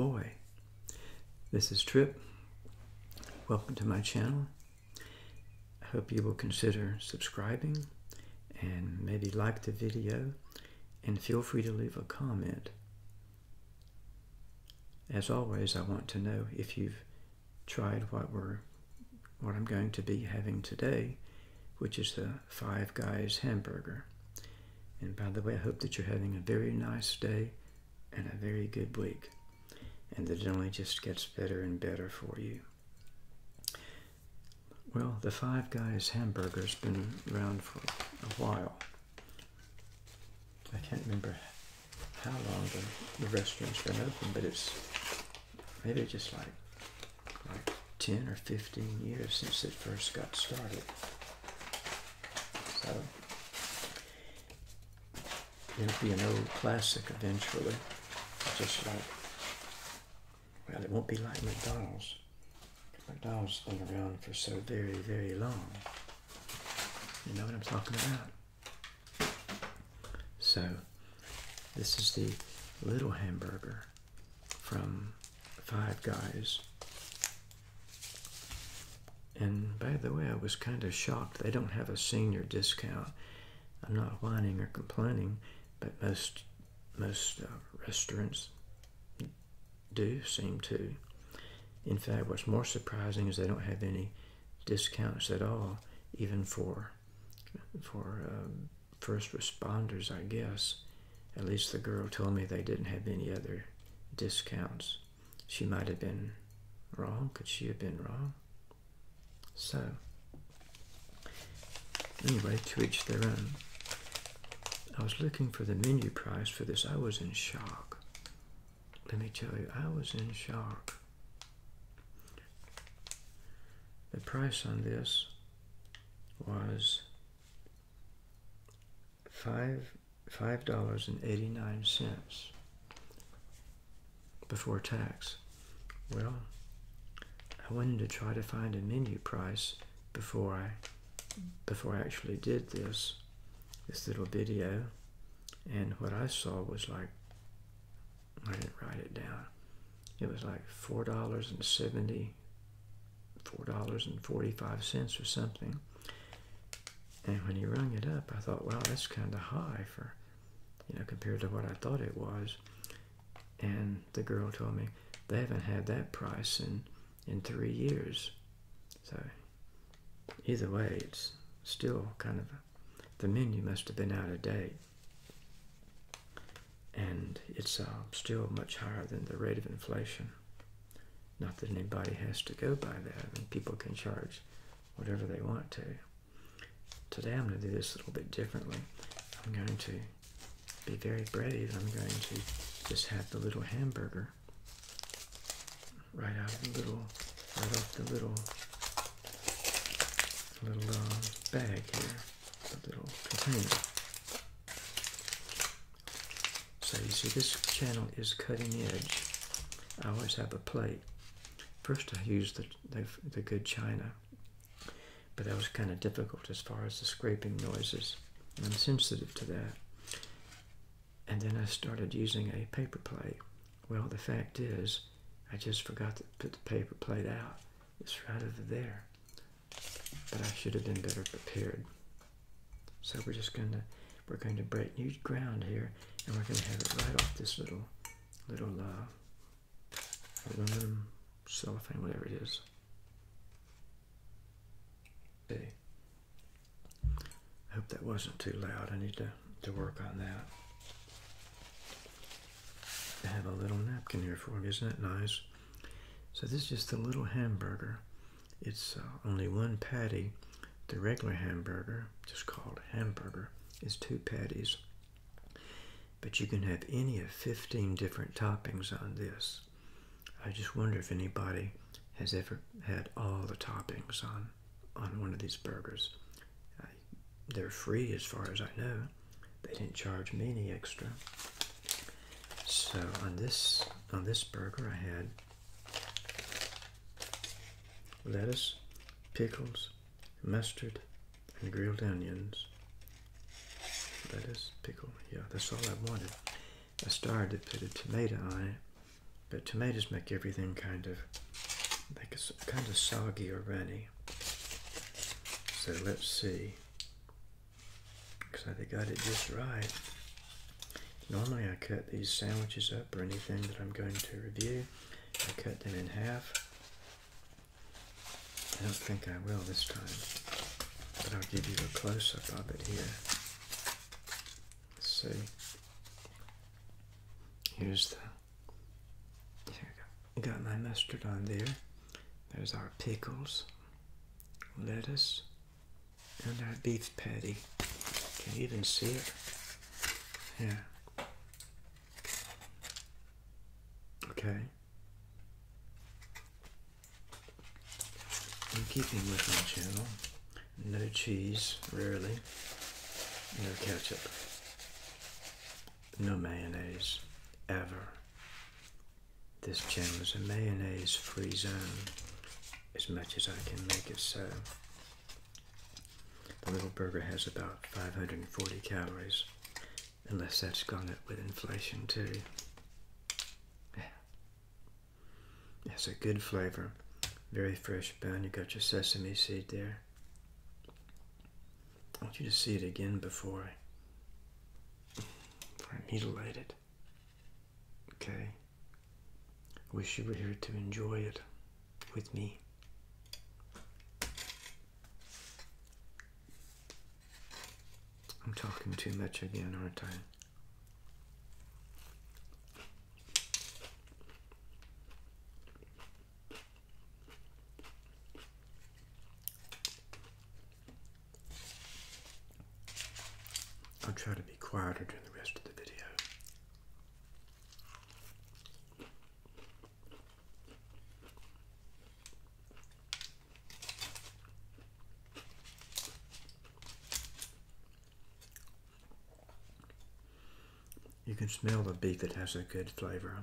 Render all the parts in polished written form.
boy. This is Trip. Welcome to my channel. I hope you will consider subscribing and maybe like the video, and feel free to leave a comment. As always, I want to know if you've tried what I'm going to be having today, which is the Five Guys hamburger. And by the way, I hope that you're having a very nice day and a very good week, and that it only just gets better and better for you. Well, the Five Guys hamburger's been around for a while. I can't remember how long the restaurant's been open, but it's maybe just like 10 or 15 years since it first got started. So it'll be an old classic eventually, just like, well, it won't be like McDonald's. McDonald's been around for so very, very long. You know what I'm talking about? So this is the little hamburger from Five Guys. And by the way, I was kind of shocked. They don't have a senior discount. I'm not whining or complaining, but most restaurants do seem to. In fact, what's more surprising is they don't have any discounts at all, even for first responders, I guess. At least the girl told me they didn't have any other discounts. She might have been wrong. Could she have been wrong? So, anyway, to each their own. I was looking for the menu price for this. I was in shock. Let me tell you, I was in shock. The price on this was $5.89 before tax. Well, I wanted to try to find a menu price before I actually did this little video, and what I saw was, like, I didn't write it down. It was like $4.45 or something. And when he rung it up, I thought, wow, that's kind of high for, you know, compared to what I thought it was. And the girl told me they haven't had that price in 3 years. So either way, it's still kind of, the menu must have been out of date. And it's still much higher than the rate of inflation. Not that anybody has to go by that. I mean, people can charge whatever they want to. Today I'm going to do this a little bit differently. I'm going to be very brave. I'm going to just have the little hamburger right off the little bag here, the little container. So you see, this channel is cutting edge. I always have a plate. First I used the good china, but that was kind of difficult as far as the scraping noises, and I'm sensitive to that. And then I started using a paper plate. Well, the fact is, I just forgot to put the paper plate out. It's right over there. But I should have been better prepared. So we're just going to break new ground here, and we're going to have it right off this little aluminum, cellophane, whatever it is. I hope that wasn't too loud. I need to work on that. I have a little napkin here for me. Isn't that nice? So this is just the little hamburger. It's only one patty. The regular hamburger, just called hamburger, is 2 patties. But you can have any of 15 different toppings on this. I just wonder if anybody has ever had all the toppings on one of these burgers. They're free as far as I know. They didn't charge me any extra. So on this burger I had lettuce, pickles, mustard, and grilled onions. Lettuce, pickle, yeah, that's all I wanted. I started to put a tomato on it, But tomatoes make everything kind of like it's kind of soggy or runny. So let's see. Looks like they got it just right. Normally I cut these sandwiches up or anything that I'm going to review. I cut them in half. I don't think I will this time, but I'll give you a close-up of it here. Let's see. Here's the... Here we go. Got my mustard on there. There's our pickles, lettuce, and our beef patty. Can you even see it? Yeah. Okay. In keeping with my channel, no cheese, rarely, no ketchup, no mayonnaise, ever. This channel is a mayonnaise-free zone, as much as I can make it so. The little burger has about 540 calories, unless that's gone up with inflation too. Yeah. It's a good flavor. Very fresh bun. You got your sesame seed there. I want you to see it again before I mutilate it. Okay. Wish you were here to enjoy it with me. I'm talking too much again, aren't I? I'll try to be quieter during the rest of the video. You can smell the beef that has a good flavor.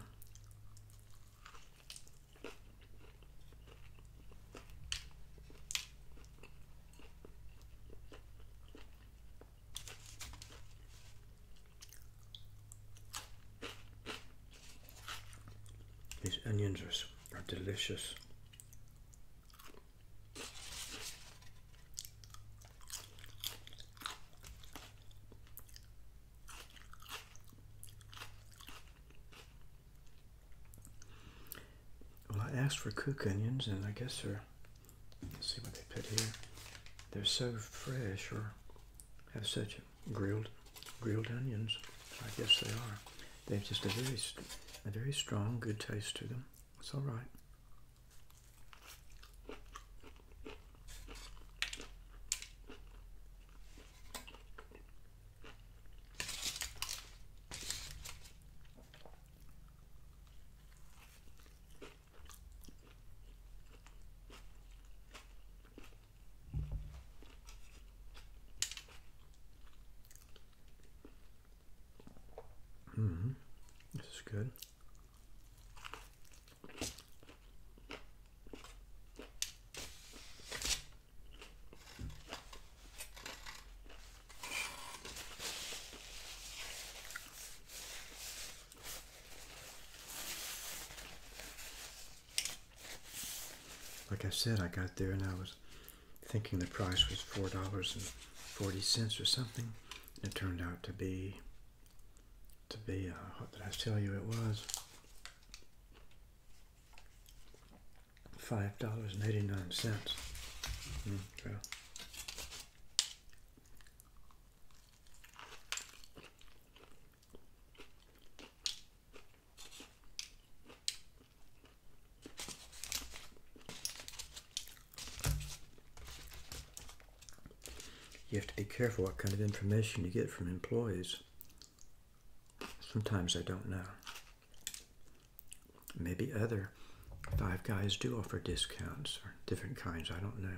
These onions are delicious. Well, I asked for cook onions, and I guess they're, let's see what they put here. They're so fresh, or have such grilled onions. I guess they are. They have just a very strong, good taste to them. It's all right. This is good. Like I said, I got there and I was thinking the price was $4.40 or something. It turned out to be what did I tell you it was? $5.89. Well. You have to be careful what kind of information you get from employees. Sometimes I don't know. Maybe other Five Guys do offer discounts or different kinds, I don't know.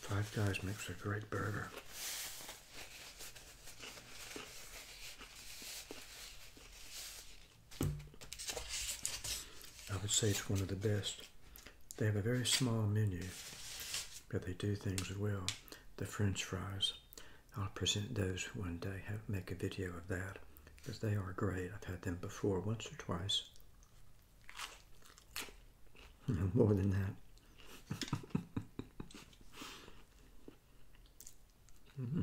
Five Guys makes a great burger. I would say it's one of the best. They have a very small menu, but they do things well. The French fries, I'll present those one day, make a video of that, because they are great. I've had them before, once or twice. No more than that. Mm-hmm.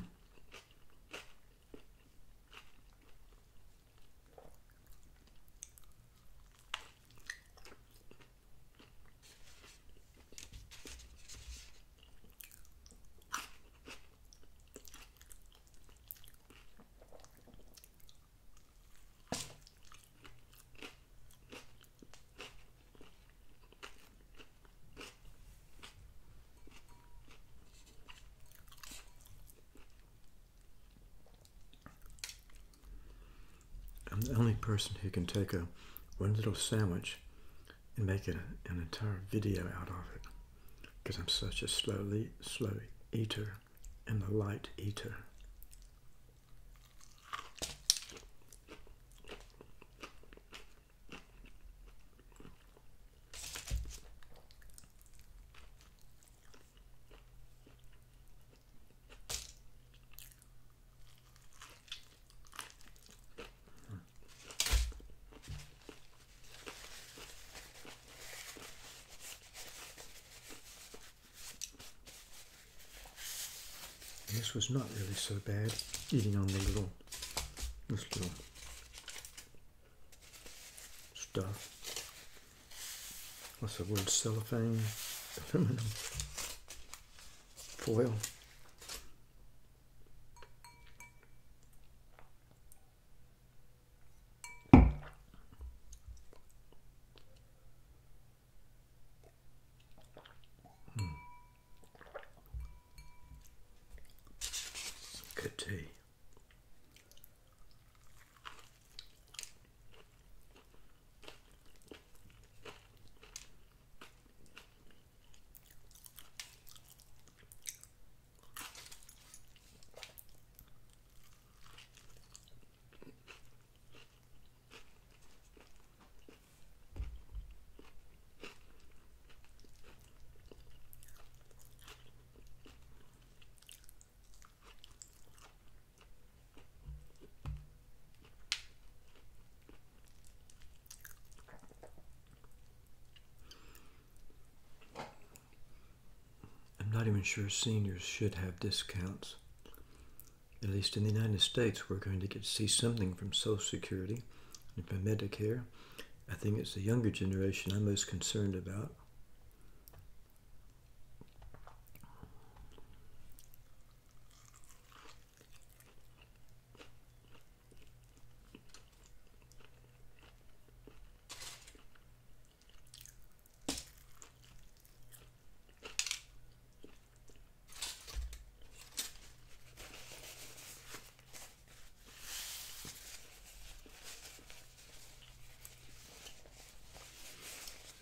I'm the only person who can take one little sandwich and make an entire video out of it, because I'm such a slow eater and a light eater. This was not really so bad, eating on the this little stuff. What's the word? Cellophane, aluminum, foil. Good tea. Not even sure seniors should have discounts. At least in the United States, we're going to get to see something from Social Security and from Medicare. I think it's the younger generation I'm most concerned about.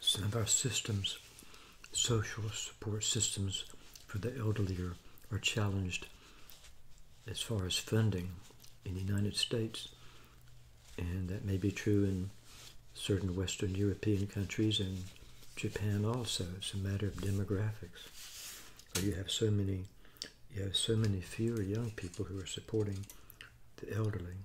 Some of our systems, social support systems for the elderly are challenged as far as funding in the United States, and that may be true in certain Western European countries and Japan also. It's a matter of demographics. So you have so many fewer young people who are supporting the elderly.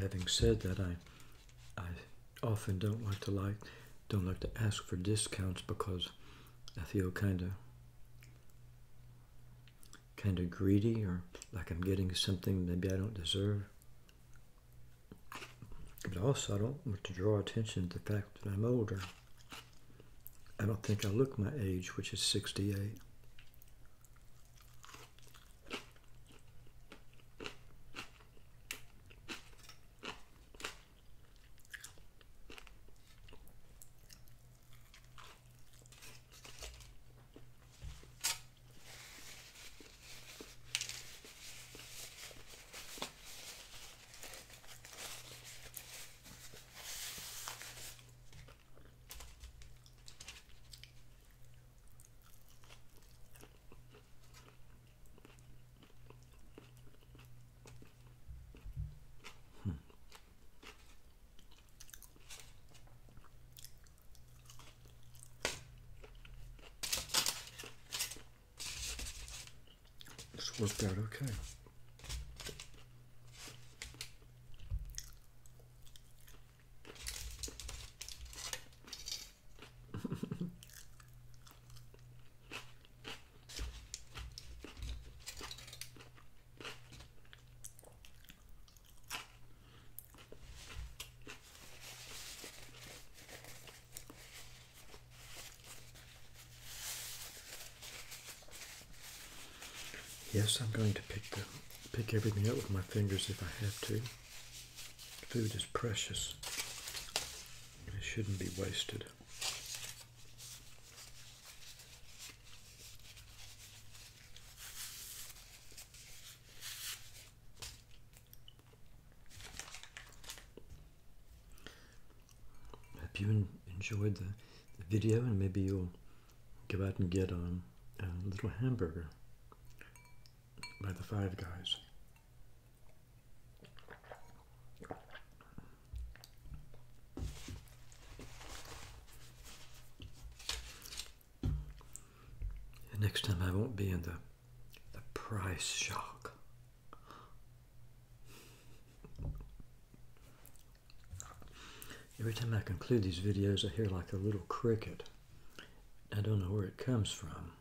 Having said that, I often don't like to ask for discounts, because I feel kind of greedy, or like I'm getting something maybe I don't deserve. But also, I don't want to draw attention to the fact that I'm older. I I don't think I looked my age, which is 68. Worked out okay. Yes, I'm going to pick everything up with my fingers if I have to. Food is precious, and it shouldn't be wasted. Hope you enjoyed the video, and maybe you'll go out and get a little hamburger by the Five Guys. And next time I won't be in the price shock. Every time I conclude these videos, I hear like a little cricket. I don't know where it comes from.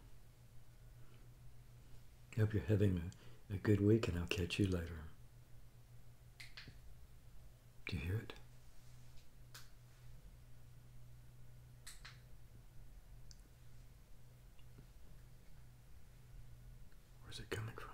I hope you're having a good week, and I'll catch you later. Do you hear it? Where's it coming from?